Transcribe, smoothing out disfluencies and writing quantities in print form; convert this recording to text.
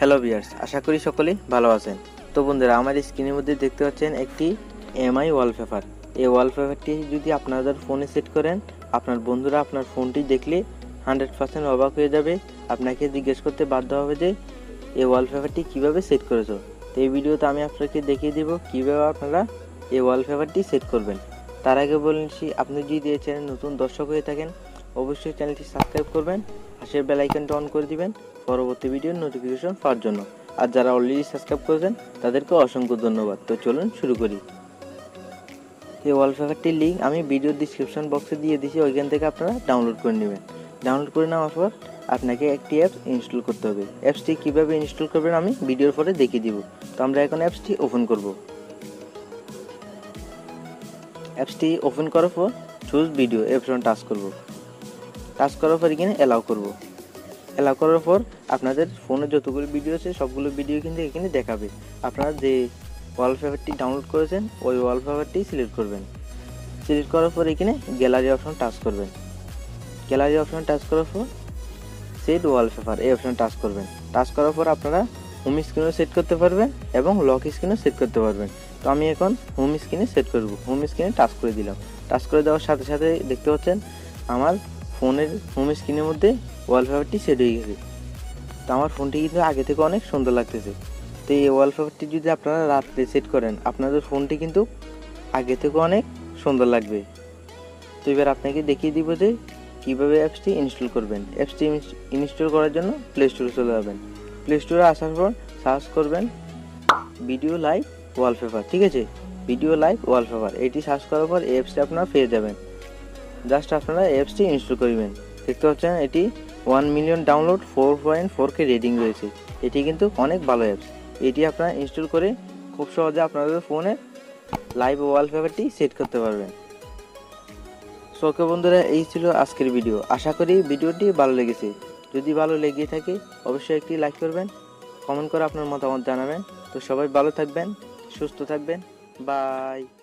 Hello भिউয়ার্স, आशा करी सकले भालो आछेन। तो बंधुरा आमार स्क्रिनेर मध्ये देखते पाच्छेन एकटी एमआई वॉलपेपर। ये वॉलपेपरटी यदि आपनारा फोने सेट करें आपनार बंधुरा आपनार फोनटी देखले 100% अबाक हो जाबे, आपनाके जिज्ञेस करते बाध्य होबे जे ये वॉलपेपरटी किभाबे सेट करेछो। तो ये भिडियोते आमि आपनादेरके देखिए देब किभाबे आपनारा ये वॉलपेपरटी सेट करबेन। तार आगे बोलछि आपनि यदि ये चैनल नतुन दर्शक हये थाकेन अवश्य चैनलटी सबसक्राइब करबेन, पाशेर बेल आइकनटा अन करे दिबेन परवर्ती भिडियो नोटिफिकेशन पाওয়ার জন্য। আর যারা অলরেডি সাবস্ক্রাইব করেছেন তাদেরকে অসংখ্য ধন্যবাদ। তো চলুন শুরু করি। এই ওয়ালপেপারটির লিংক আমি ভিডিও ডেসক্রিপশন বক্সে দিয়ে দিয়েছি, ওইখান থেকে আপনারা ডাউনলোড করে নেবেন। ডাউনলোড করে নেওয়ার পর আপনাকে একটি অ্যাপস ইনস্টল করতে হবে। অ্যাপসটি কিভাবে ইনস্টল করবেন আমি ভিডিওর পরে দেখিয়ে দিব। তো আমরা এখন অ্যাপসটি ওপেন করব। অ্যাপসটি ওপেন করার পর চুজ ভিডিও অপশন টাচ করব। টাচ করার পর এখানে এলাও করব। এলাও করার পর আপনাদের ফোনে যতগুলো ভিডিও আছে সবগুলো ভিডিও কিন্তু এখানে দেখাবে। আপনারা যে ওয়ালপেপারটি ডাউনলোড করেছেন ওই ওয়ালপেপারটি সিলেক্ট করবেন। সিলেক্ট করার পর এখানে গ্যালারি অপশন টাচ করবেন। গ্যালারি অপশন টাচ করার পর সেট ওয়ালপেপার এই অপশন টাচ করবেন। টাচ করার পর আপনারা হোম স্ক্রিনও সেট করতে পারবেন এবং লক স্ক্রিনও সেট করতে পারবেন। তো আমি এখন হোম স্ক্রিনে সেট করব। হোম স্ক্রিনে টাচ করে দিলাম। টাচ করে দেওয়ার সাথে সাথে দেখতে পাচ্ছেন আমার ফোনের হোম স্ক্রিনের মধ্যে ওয়ালপেপারটি সেট হয়ে গেছে। তো আমার ফোনটি কিন্তু আগে থেকে অনেক সুন্দর লাগতেছে। তো এই ওয়ালপেপারটি যদি আপনারা রাত্রে সেট করেন আপনাদের ফোনটি কিন্তু আগে থেকে অনেক সুন্দর লাগবে। তো এবার আপনাকে দেখিয়ে দিব যে কীভাবে অ্যাপসটি ইনস্টল করবেন। অ্যাপসটি ইনস্টল করার জন্য প্লে স্টোরে চলে যাবেন। প্লে স্টোরে আসার পর সার্চ করবেন ভিডিও লাইভ ওয়ালপেপার, ঠিক আছে? ভিডিও লাইভ ওয়ালপেপার এটি সার্চ করার পর অ্যাপসটি আপনারা পেয়ে যাবেন। জাস্ট আপনারা অ্যাপসটি ইনস্টল করবেন। দেখতে পাচ্ছেন এটি 1 মিলিয়ন ডাউনলোড 4.4K রেটিং রয়েছে। এটি কিন্তু অনেক ভালো অ্যাপস। এটি আপনারা ইনস্টল করে খুব সহজে আপনাদের ফোনে লাইভ ওয়ালপেপারটি সেট করতে পারবেন। সো বন্ধুরা, এই ছিল আজকের ভিডিও। আশা করি ভিডিওটি ভালো লেগেছে। যদি ভালো লেগে থাকে অবশ্যই একটি লাইক করবেন, কমেন্ট করে আপনার মতামত জানাবেন। তো সবাই ভালো থাকবেন, সুস্থ থাকবেন। বাই।